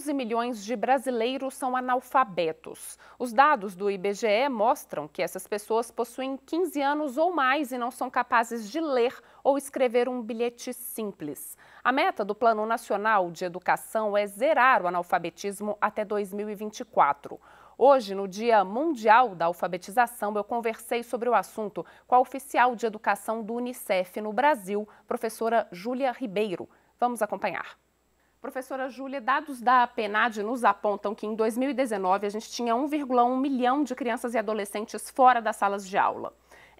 11 milhões de brasileiros são analfabetos. Os dados do IBGE mostram que essas pessoas possuem 15 anos ou mais e não são capazes de ler ou escrever um bilhete simples. A meta do Plano Nacional de Educação é zerar o analfabetismo até 2024. Hoje, no Dia Mundial da Alfabetização, eu conversei sobre o assunto com a oficial de educação do UNICEF no Brasil, professora Júlia Ribeiro. Vamos acompanhar. Professora Júlia, dados da PNAD nos apontam que em 2019 a gente tinha 1,1 milhão de crianças e adolescentes fora das salas de aula.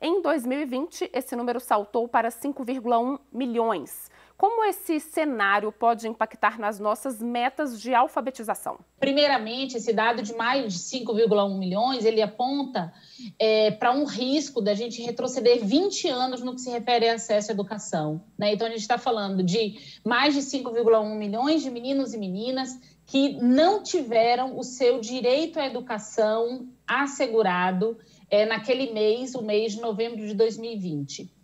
Em 2020, esse número saltou para 5,1 milhões. Como esse cenário pode impactar nas nossas metas de alfabetização? Primeiramente, esse dado de mais de 5,1 milhões, ele aponta para um risco da gente retroceder 20 anos no que se refere a acesso à educação, né? Então, a gente está falando de mais de 5,1 milhões de meninos e meninas que não tiveram o seu direito à educação assegurado naquele mês, o mês de novembro de 2020.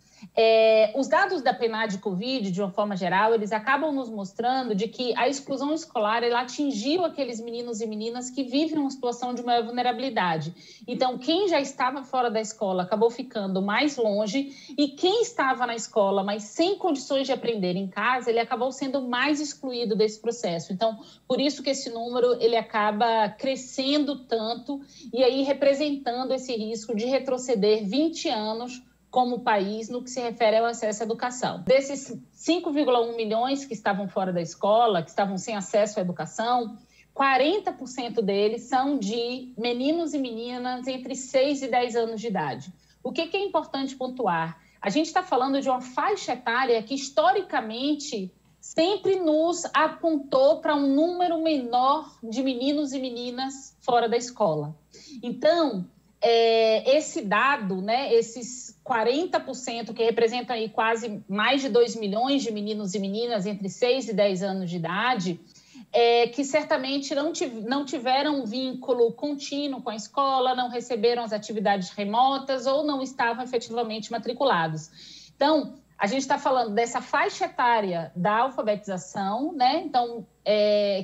Os dados da PNAD COVID, de uma forma geral, eles acabam nos mostrando de que a exclusão escolar ela atingiu aqueles meninos e meninas que vivem uma situação de maior vulnerabilidade. Então, quem já estava fora da escola acabou ficando mais longe e quem estava na escola, mas sem condições de aprender em casa, ele acabou sendo mais excluído desse processo. Então, por isso que esse número ele acaba crescendo tanto e aí representando esse risco de retroceder 20 anos como país no que se refere ao acesso à educação. Desses 5,1 milhões que estavam fora da escola, que estavam sem acesso à educação, 40% deles são de meninos e meninas entre 6 e 10 anos de idade. O que é importante pontuar? A gente está falando de uma faixa etária que, historicamente, sempre nos apontou para um número menor de meninos e meninas fora da escola. Então, esse dado, né, esses 40% que representam aí quase mais de 2 milhões de meninos e meninas entre 6 e 10 anos de idade, que certamente não tiveram um vínculo contínuo com a escola, não receberam as atividades remotas ou não estavam efetivamente matriculados. Então, a gente está falando dessa faixa etária da alfabetização, né, então,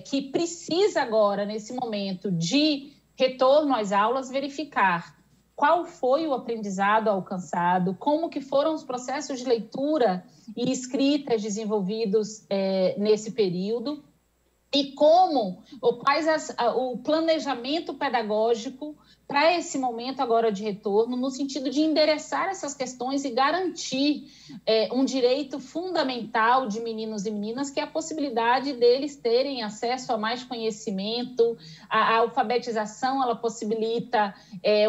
que precisa agora, nesse momento, de retorno às aulas, verificar qual foi o aprendizado alcançado, como que foram os processos de leitura e escritas desenvolvidos nesse período e como ou quais o planejamento pedagógico para esse momento agora de retorno, no sentido de endereçar essas questões e garantir um direito fundamental de meninos e meninas, que é a possibilidade deles terem acesso a mais conhecimento. A alfabetização, ela possibilita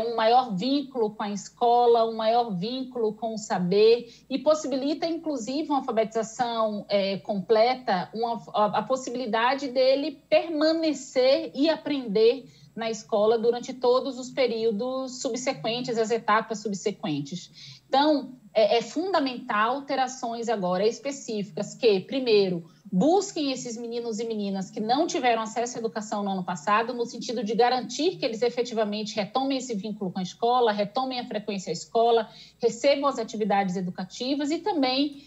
um maior vínculo com a escola, um maior vínculo com o saber e possibilita, inclusive, uma alfabetização completa, a possibilidade dele permanecer e aprender na escola durante todos os períodos subsequentes, as etapas subsequentes. Então, é fundamental ter ações agora específicas que, primeiro, busquem esses meninos e meninas que não tiveram acesso à educação no ano passado, no sentido de garantir que eles efetivamente retomem esse vínculo com a escola, retomem a frequência à escola, recebam as atividades educativas e também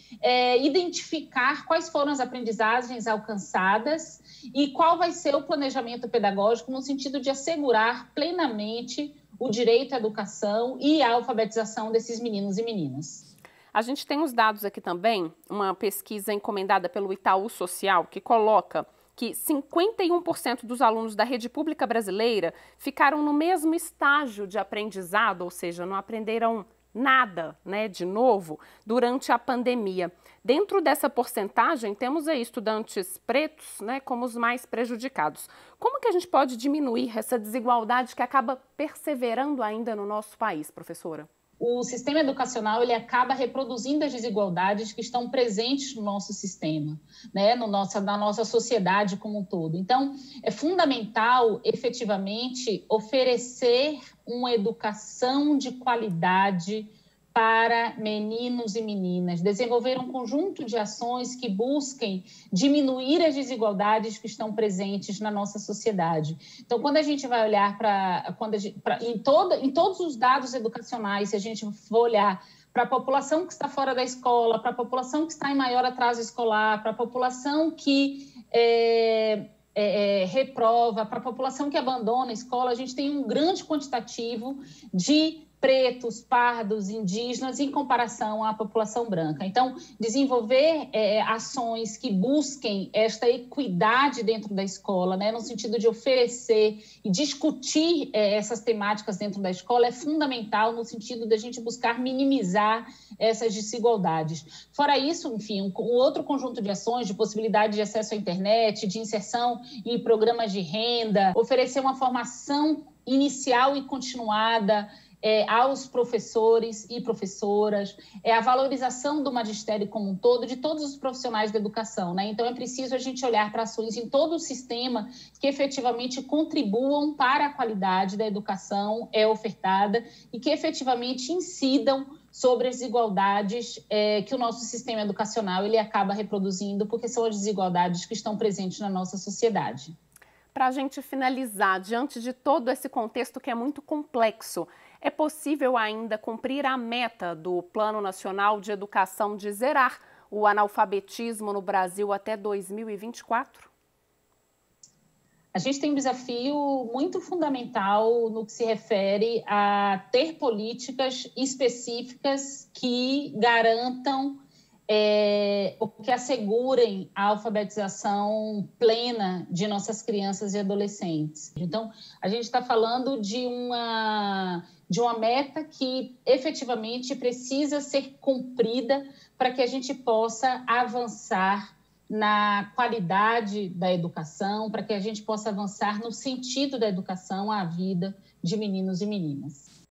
identificar quais foram as aprendizagens alcançadas e qual vai ser o planejamento pedagógico no sentido de assegurar plenamente o direito à educação e à alfabetização desses meninos e meninas. A gente tem os dados aqui também, uma pesquisa encomendada pelo Itaú Social, que coloca que 51% dos alunos da rede pública brasileira ficaram no mesmo estágio de aprendizado, ou seja, não aprenderam nada, né, de novo, durante a pandemia. Dentro dessa porcentagem, temos aí estudantes pretos, né, como os mais prejudicados. Como que a gente pode diminuir essa desigualdade que acaba perseverando ainda no nosso país, professora? O sistema educacional ele acaba reproduzindo as desigualdades que estão presentes no nosso sistema, né? Na nossa sociedade como um todo. Então, é fundamental, efetivamente, oferecer uma educação de qualidade para meninos e meninas, desenvolver um conjunto de ações que busquem diminuir as desigualdades que estão presentes na nossa sociedade. Então, quando a gente vai olhar em todos os dados educacionais, se a gente for olhar para a população que está fora da escola, para a população que está em maior atraso escolar, para a população que reprova, para a população que abandona a escola, a gente tem um grande quantitativo de pretos, pardos, indígenas, em comparação à população branca. Então, desenvolver ações que busquem esta equidade dentro da escola, né, no sentido de oferecer e discutir essas temáticas dentro da escola, é fundamental no sentido da gente buscar minimizar essas desigualdades. Fora isso, enfim, um outro conjunto de ações, de possibilidade de acesso à internet, de inserção em programas de renda, oferecer uma formação inicial e continuada aos professores e professoras, a valorização do magistério como um todo, de todos os profissionais da educação, né? Então, é preciso a gente olhar para ações em todo o sistema que efetivamente contribuam para a qualidade da educação ofertada e que efetivamente incidam sobre as desigualdades que o nosso sistema educacional ele acaba reproduzindo, porque são as desigualdades que estão presentes na nossa sociedade. Para a gente finalizar, diante de todo esse contexto que é muito complexo, é possível ainda cumprir a meta do Plano Nacional de Educação de zerar o analfabetismo no Brasil até 2024? A gente tem um desafio muito fundamental no que se refere a ter políticas específicas que garantam ou que assegurem a alfabetização plena de nossas crianças e adolescentes. Então, a gente está falando de uma meta que efetivamente precisa ser cumprida para que a gente possa avançar na qualidade da educação, para que a gente possa avançar no sentido da educação à vida de meninos e meninas.